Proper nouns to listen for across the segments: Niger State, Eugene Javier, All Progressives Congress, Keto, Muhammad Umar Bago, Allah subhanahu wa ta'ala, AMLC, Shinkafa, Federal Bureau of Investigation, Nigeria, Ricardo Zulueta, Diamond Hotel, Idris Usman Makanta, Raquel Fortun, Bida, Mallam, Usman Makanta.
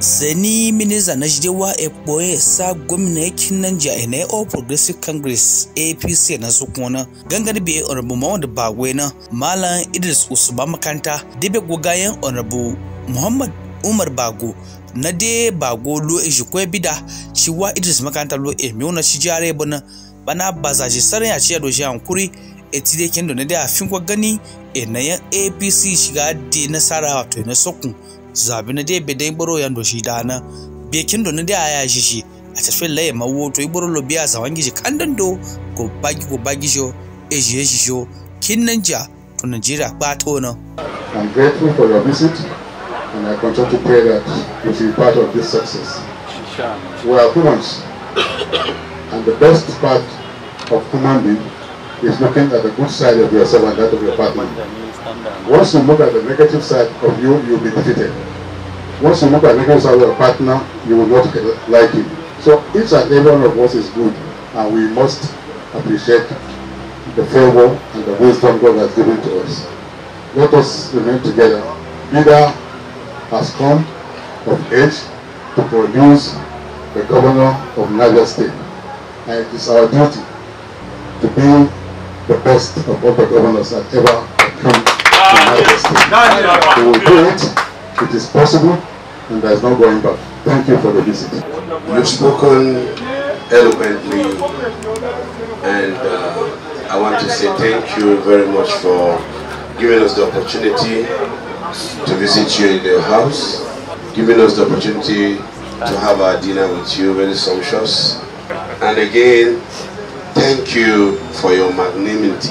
Seni miniza najidewa epoe sa gwamna yakinanja ene All Progressives Congress APC na sukwana gangani be Honorable Muhammad Bago na Malam Idris Usman Makanta debe gwagayen Honorable Muhammad Umar Bago na de Bago lo ejikwe Bida chiwa Idris Makanta lo emiona chijare bana bana bazaji sare ya chia doji ankuri etide kendo na de afinkwa gani enayan APC shiga de nasara wato na sokun zabi na de beden boro yando shidana bekin do na de aya shishi atafe laye mawoto iboro lobiya zawangije kandando ko bagi ko bagijo eje shijo kinanja to Nigeria bato na. I'm grateful for your visit and I continue to pray that you will be part of this success. We are humans and the best part of human being is looking at the good side of yourself and that of your partner. Once you look at the negative side of you, you'll be defeated. Once you look at the negative side of your partner, you will not like him. So each and every one of us is good, and we must appreciate the favor and the wisdom God has given to us. Let us remain together. Bida has come of age to produce the governor of Niger State, and it is our duty to be the best of all the governors that ever come. We will do it. It is possible, and there is no going back. Thank you for the visit. You've spoken eloquently, and I want to say thank you very much for giving us the opportunity to visit you in your house, giving us the opportunity to have our dinner with you, very sumptuous. And again, thank you for your magnanimity.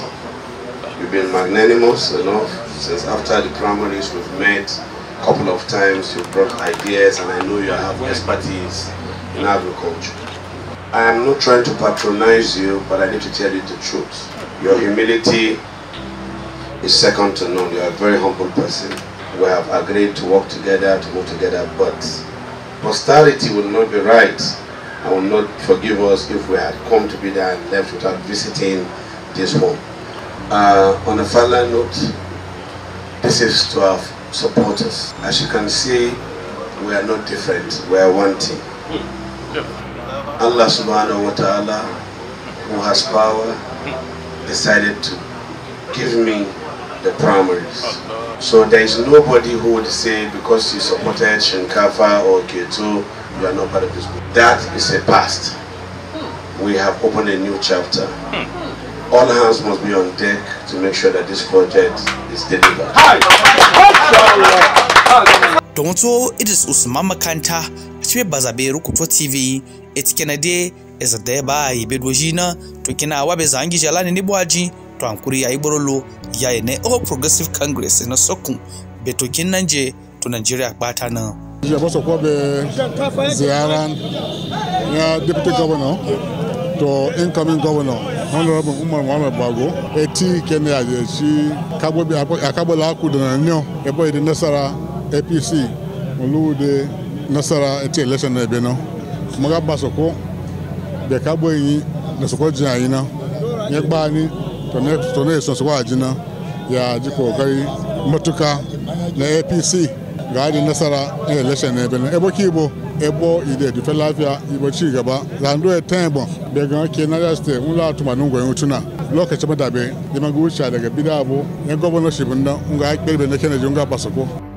You've been magnanimous enough since after the primaries. We've met a couple of times. You've brought ideas, and I know you have expertise in agriculture. I am not trying to patronize you, but I need to tell you the truth. Your humility is second to none. You are a very humble person. We have agreed to work together, to go together, but posterity would not be right. I will not forgive us if we had come to be there and left without visiting this home. On a final note, this is to our supporters. As you can see, we are not different, we are one team. Allah subhanahu wa ta'ala, who has power, decided to give me the primaries. So there is nobody who would say because you supported Shinkafa or Keto, you are not part of this group. That is a past. We have opened a new chapter. All hands must be on deck to make sure that this project is delivered. Tonto Idris Usman Makanta, Chiwe Bazaberu Kutwa TV, Etikenade, Ezadeba, Ibedwojina, Twekena Awabeza Angi Jalani Nibuaji, Twankuri ya Iborolo, Yaene All Progressive Congress, na Sokun, Betokina Nje, to Nigeria Batana. Jiboso Kobe, Ziaran, Deputy Governor, to incoming governor, Honorable Umar Bago, eti Kenya, she Kabobi Akabola Kudanyo, a boy the Nasara APC, Ulu de Nasara eti election Ebeno, Magabasoko, the Kaboy, the Sokojaina, Yakbani, Tonation Swajina, Yajiko Gari, Motuka, the APC, Guardian Nasara election Ebeno, Ebokibo. Ebo ide di felafia ibo chigaba lando etembo be gan Canada state unla to manungo yutuna loke chemadabe de magucha daga bidabo e governorship nda nga akpelbe na Canada nga basoko.